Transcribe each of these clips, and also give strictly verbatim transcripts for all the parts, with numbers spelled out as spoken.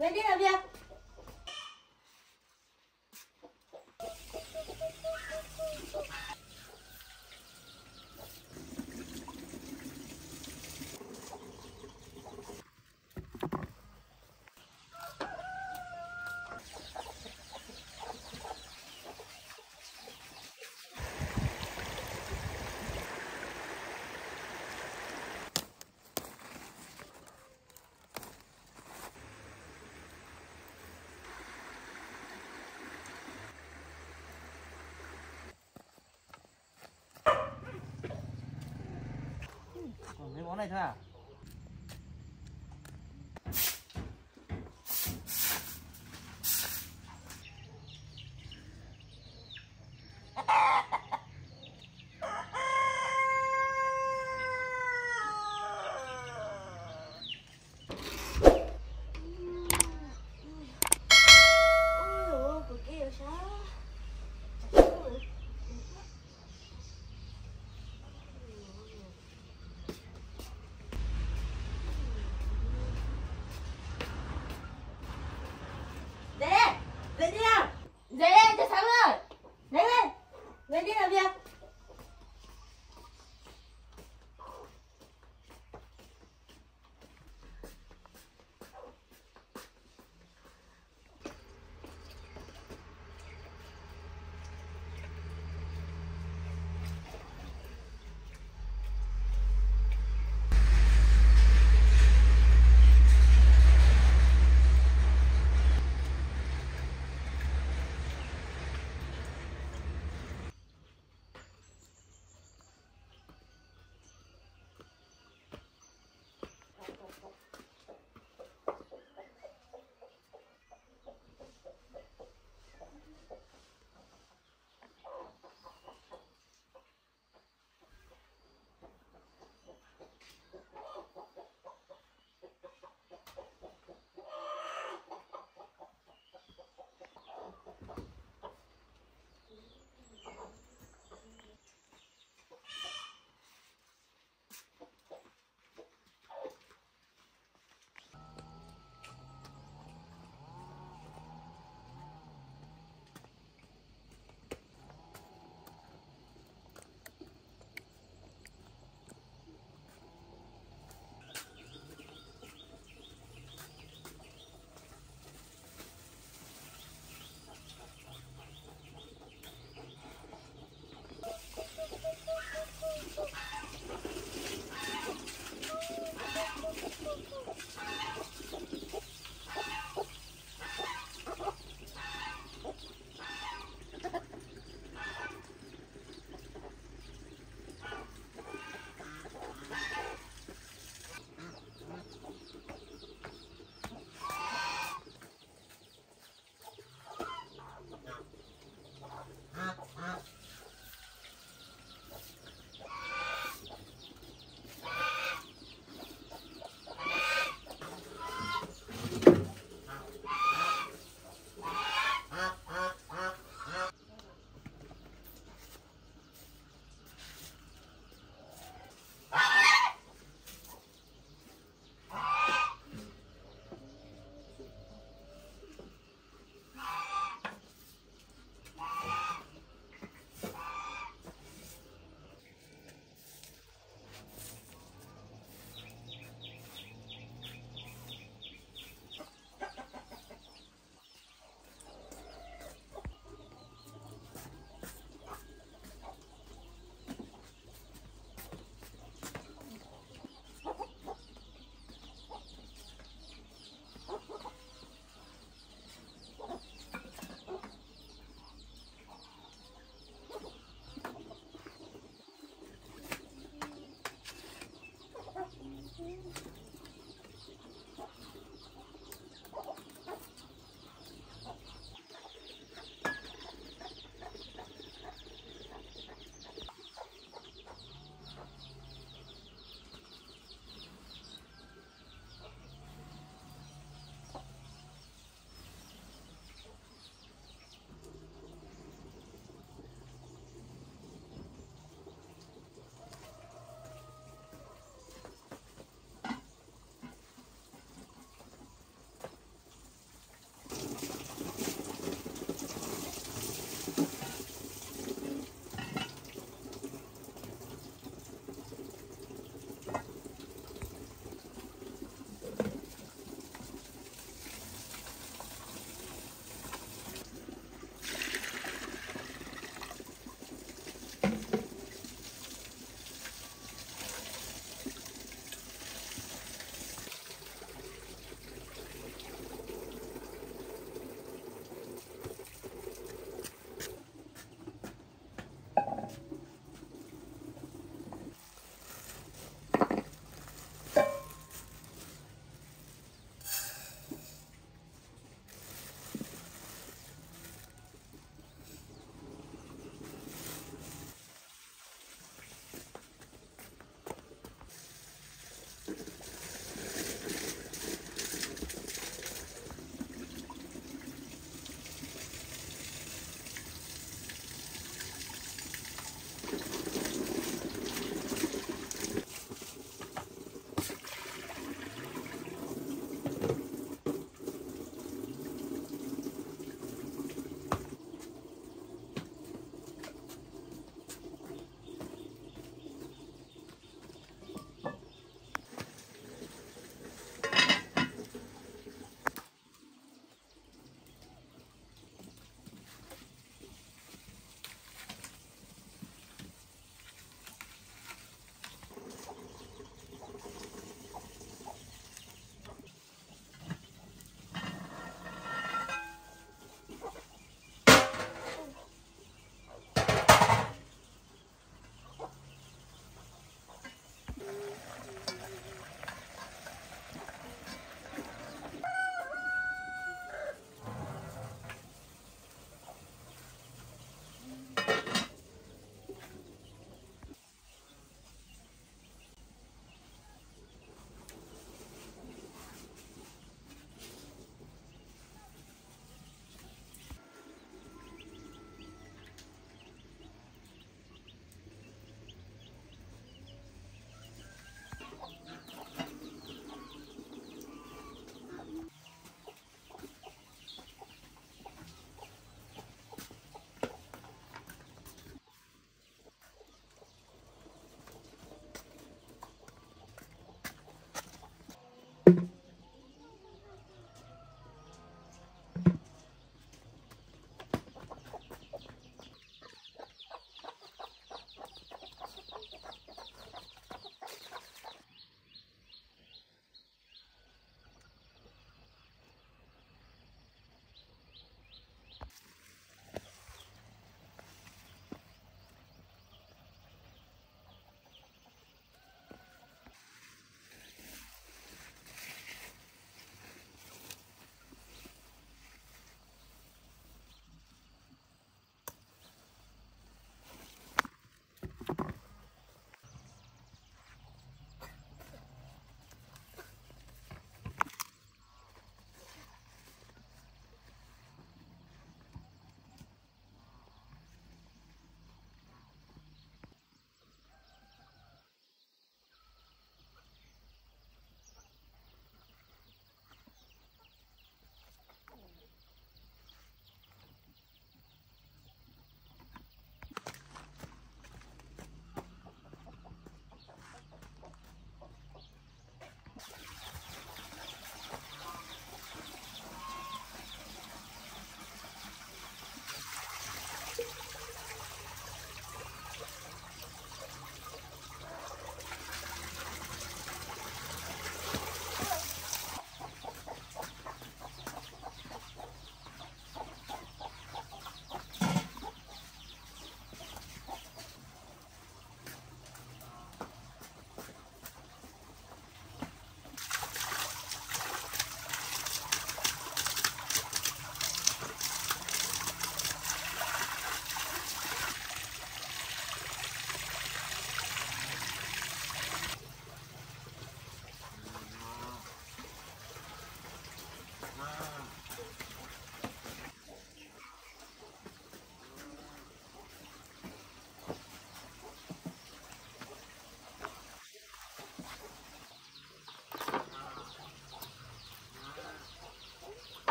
Ven, tía, tía. Mấy món này thôi à?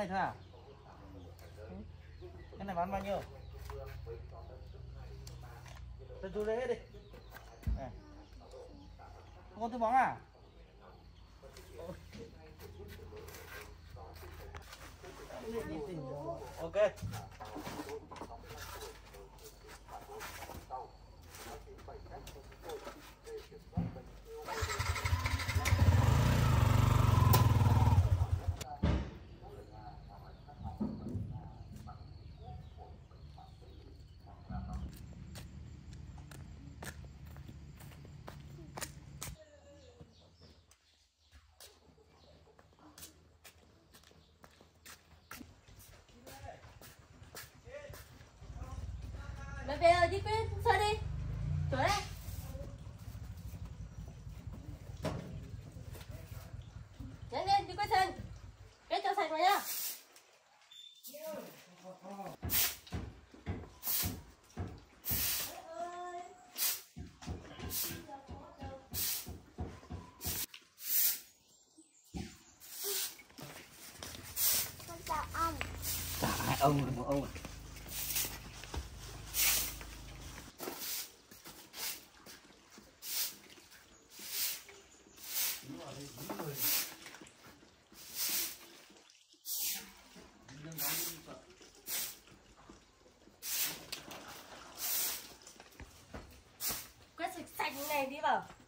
này thôi à? Cái này bán bao nhiêu? Tôi chú lấy hết đi. Này. Không có thứ bóng à? Ok. Mày về rồi đi quên, xoay đi. Tới đây. Nhanh lên, đi quên sân. Quên cho sạch mày nhá. Con chào ông. Chào hai ông rồi, một ông à. Quét sạch sạch như này đi vào.